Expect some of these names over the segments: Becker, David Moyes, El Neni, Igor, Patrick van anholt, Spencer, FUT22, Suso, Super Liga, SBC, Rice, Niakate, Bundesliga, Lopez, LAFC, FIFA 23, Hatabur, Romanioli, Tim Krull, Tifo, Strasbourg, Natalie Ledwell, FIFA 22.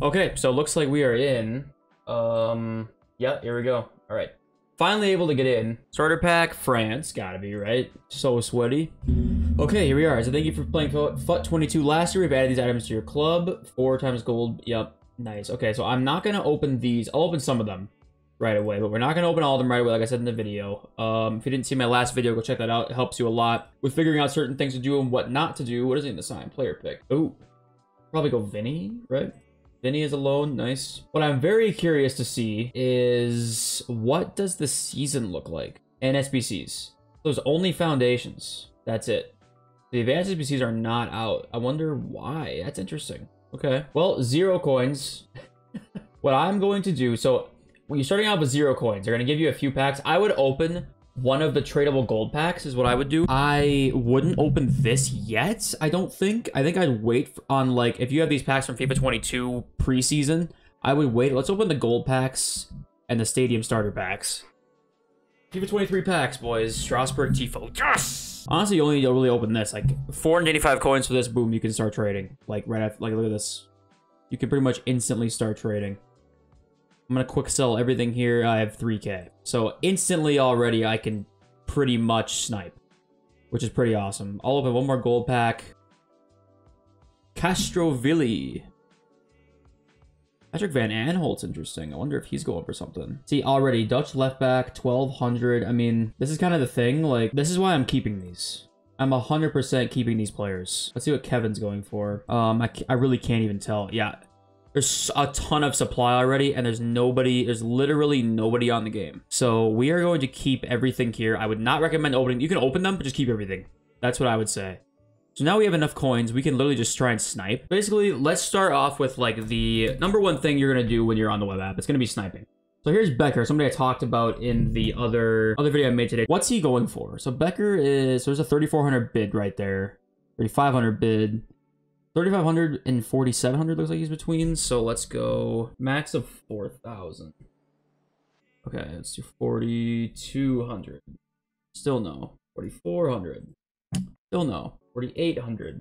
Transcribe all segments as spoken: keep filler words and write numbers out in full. Okay, so it looks like we are in. Um, yeah, here we go. All right. Finally able to get in. Starter pack, France. Gotta be, right? So sweaty. Okay, here we are. So thank you for playing F U T twenty-two last year. We've added these items to your club. Four times gold. Yep. Nice. Okay, so I'm not going to open these. I'll open some of them right away, but we're not going to open all of them right away, like I said in the video. Um, if you didn't see my last video, go check that out. It helps you a lot with figuring out certain things to do and what not to do. What is it in the sign? Player pick. Oh, probably go Vinny, right? Vinny is alone. Nice. What I'm very curious to see is what does the season look like? And S B Cs. Those only foundations. That's it. The advanced S B Cs are not out. I wonder why. That's interesting. Okay. Well, zero coins. What I'm going to do, so when you're starting out with zero coins, they're going to give you a few packs. I would open one of the tradable gold packs is what I would do. I wouldn't open this yet, I don't think. I think I'd wait for, on like, if you have these packs from FIFA twenty-two preseason, I would wait. Let's open the gold packs and the stadium starter packs. FIFA twenty-three packs, boys. Strasbourg, Tifo. Yes! Honestly, you only need to really open this. Like, four hundred eighty-five coins for this. Boom, you can start trading. Like, right after, like, look at this. You can pretty much instantly start trading. I'm going to quick sell everything here. I have three K. So, instantly already, I can pretty much snipe, which is pretty awesome. I'll open one more gold pack. Castrovilli. Patrick van Anholt's interesting. I wonder if he's going for something. See, already, Dutch left back, twelve hundred. I mean, this is kind of the thing. Like, this is why I'm keeping these. I'm one hundred percent keeping these players. Let's see what Kevin's going for. Um, I, I really can't even tell. Yeah, there's a ton of supply already, and there's nobody, there's literally nobody on the game. So we are going to keep everything here. I would not recommend opening. You can open them, but just keep everything. That's what I would say. So now we have enough coins, we can literally just try and snipe. Basically, let's start off with like the number one thing you're gonna do when you're on the web app. It's gonna be sniping. So here's Becker, somebody I talked about in the other other video I made today. What's he going for? So Becker is, so there's a thirty-four hundred bid right there. thirty-five hundred bid. thirty-five hundred and forty-seven hundred looks like he's between. So let's go max of four thousand. Okay, let's do forty-two hundred. Still no. forty-four hundred. Still no. forty-eight hundred.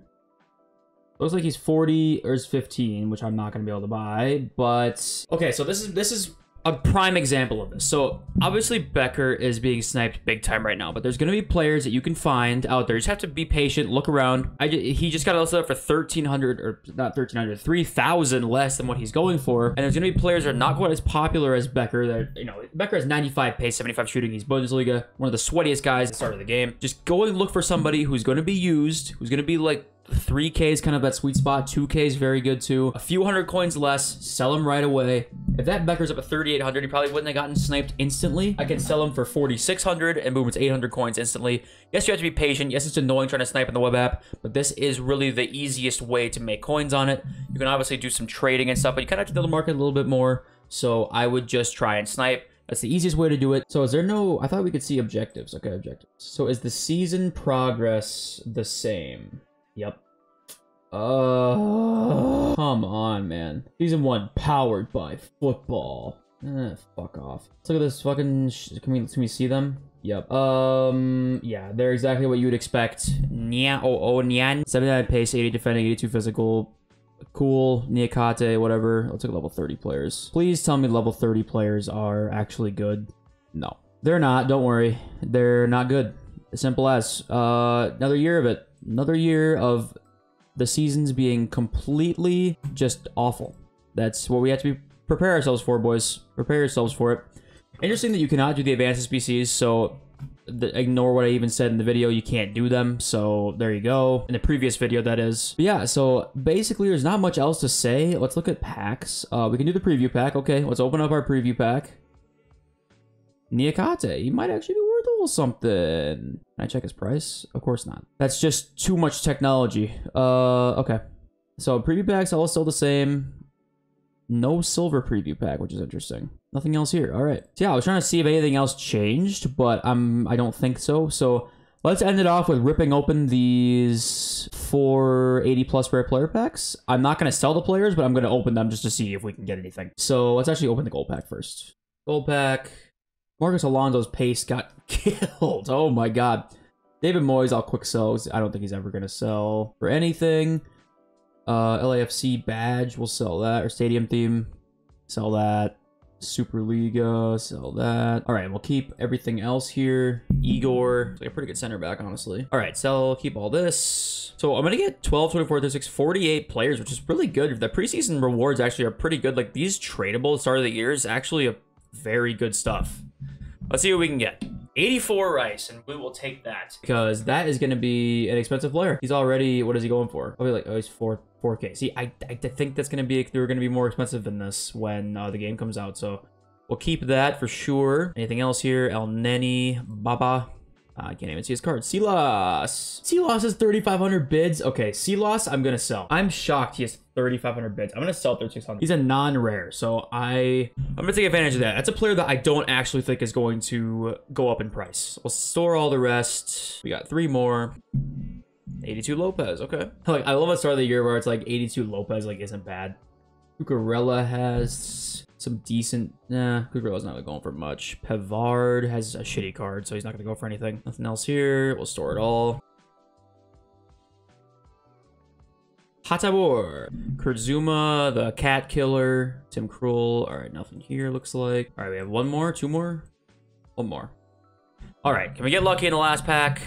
Looks like he's forty or is fifteen, which I'm not going to be able to buy, but okay, so this is this is a prime example of this. So obviously Becker is being sniped big time right now, but there's going to be players that you can find out there. You just have to be patient, look around. I he just got listed up for thirteen hundred or not thirteen hundred, three thousand less than what he's going for, and there's going to be players that are not quite as popular as Becker. That, you know, Becker has ninety-five pace, seventy-five shooting. He's Bundesliga, one of the sweatiest guys at the start of the game. Just go and look for somebody who's going to be used, who's going to be like three K is kind of that sweet spot. two K is very good too. A few hundred coins less, sell them right away. If that Becker's up at thirty-eight hundred, he probably wouldn't have gotten sniped instantly. I can sell him for forty-six hundred and boom, it's eight hundred coins instantly. Yes, you have to be patient. Yes, it's annoying trying to snipe on the web app, but this is really the easiest way to make coins on it. You can obviously do some trading and stuff, but you kind of have to know the market a little bit more. So I would just try and snipe. That's the easiest way to do it. So is there no, I thought we could see objectives. Okay, objectives. So is the season progress the same? Yep. Oh, uh, come on, man. Season one, powered by football. Eh, fuck off. Let's look at this fucking. Sh can we can we see them? Yep. Um. Yeah, they're exactly what you would expect. Nya oh oh nyan. seventy-nine pace, eighty defending, eighty-two physical. Cool. Niakate, whatever. Let's look at level thirty players. Please tell me level thirty players are actually good. No, they're not. Don't worry, they're not good. Simple as. Uh, another year of it. Another year of the seasons being completely just awful. That's what we have to be, prepare ourselves for, boys. Prepare yourselves for it. Interesting that you cannot do the advanced S B Cs, so the, ignore what I even said in the video. You can't do them, so there you go. In the previous video, that is. But yeah, so basically there's not much else to say. Let's look at packs. Uh, we can do the preview pack. Okay, let's open up our preview pack. Niakate, he might actually be worth a little something. Can I check his price? Of course not. That's just too much technology. Uh, okay. So preview packs all still the same. No silver preview pack, which is interesting. Nothing else here. All right. So yeah, I was trying to see if anything else changed, but I'm I don't think so. So let's end it off with ripping open these four eighty plus rare player packs. I'm not gonna sell the players, but I'm gonna open them just to see if we can get anything. So let's actually open the gold pack first. Gold pack. Marcus Alonso's pace got killed. Oh my god. David Moyes, I'll quick sell. I don't think he's ever going to sell for anything. Uh, L A F C badge, we'll sell that. Or stadium theme, sell that. Super Liga, sell that. All right, we'll keep everything else here. Igor, like a pretty good center back, honestly. All right, so keep all this. So I'm gonna get twelve, twenty-four, thirty-six, forty-eight players, which is really good. The preseason rewards actually are pretty good. Like these tradable at the start of the year is actually a very good stuff. Let's see what we can get. eighty-four Rice, and we will take that because that is going to be an expensive player. He's already, what is he going for? Probably like, oh, he's four, four K. See, I, I think that's going to be, they're going to be more expensive than this when uh, the game comes out. So we'll keep that for sure. Anything else here? El Neni, Baba. I uh, can't even see his card. C-Loss. C-Loss has thirty-five hundred bids. Okay, C-Loss, I'm going to sell. I'm shocked he has thirty-five hundred bids. I'm going to sell thirty-six hundred. He's a non-rare, so I, I'm going to take advantage of that. That's a player that I don't actually think is going to go up in price. We'll store all the rest. We got three more. eighty-two Lopez, okay. Like, I love a start of the year where it's like eighty-two Lopez, like, isn't bad. Kukurella has some decent, nah, Kukurella's not really going for much. Pavard has a shitty card, so he's not going to go for anything. Nothing else here. We'll store it all. Hatabur, Kurzuma, the cat killer, Tim Krull. All right, nothing here looks like. All right, we have one more, two more, one more. All right, can we get lucky in the last pack?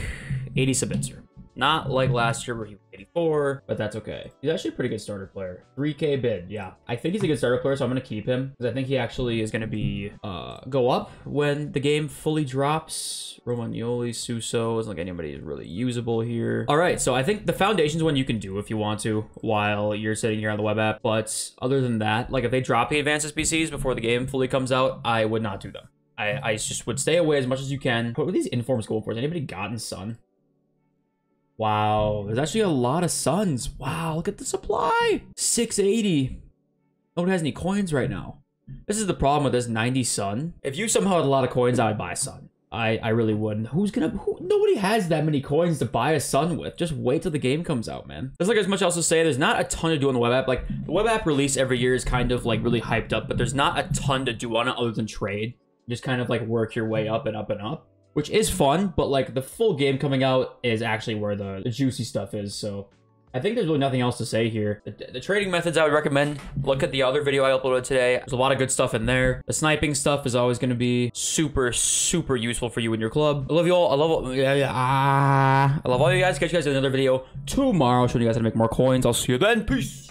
eighty Spencer. Not like last year where he was eighty-four, but that's okay. He's actually a pretty good starter player. three K bid, yeah. I think he's a good starter player, so I'm gonna keep him because I think he actually is gonna be uh, go up when the game fully drops. Romanioli, Suso, isn't like anybody is really usable here. All right, so I think the Foundations one you can do if you want to while you're sitting here on the web app. But other than that, like if they drop the Advanced S B Cs before the game fully comes out, I would not do them. I, I just would stay away as much as you can. What were these informed school for? Has anybody gotten Sun? Wow, there's actually a lot of Suns. Wow, look at the supply. six eighty. No one has any coins right now. This is the problem with this ninety Sun. If you somehow had a lot of coins, I would buy a Sun. I, I really wouldn't. Who's gonna, who, nobody has that many coins to buy a Sun with. Just wait till the game comes out, man. There's like as much else to say. There's not a ton to do on the web app. Like the web app release every year is kind of like really hyped up, but there's not a ton to do on it other than trade. Just kind of like work your way up and up and up, which is fun, but like the full game coming out is actually where the, the juicy stuff is. So I think there's really nothing else to say here. The, the trading methods I would recommend, look at the other video I uploaded today. There's a lot of good stuff in there. The sniping stuff is always going to be super, super useful for you and your club. I love you all. I love all, yeah, yeah, ah, I love all you guys. Catch you guys in another video tomorrow, showing you guys how to make more coins. I'll see you then. Peace.